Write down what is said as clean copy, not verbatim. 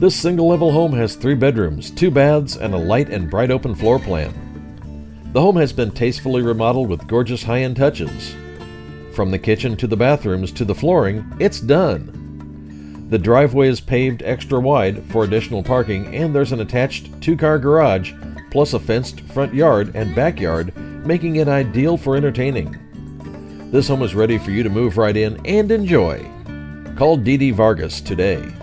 This single-level home has 3 bedrooms, 2 baths, and a light and bright open floor plan. The home has been tastefully remodeled with gorgeous high-end touches. From the kitchen to the bathrooms to the flooring, it's done. The driveway is paved extra wide for additional parking, and there's an attached 2-car garage plus a fenced front yard and backyard, making it ideal for entertaining. This home is ready for you to move right in and enjoy. Call Dee Dee Vargas today.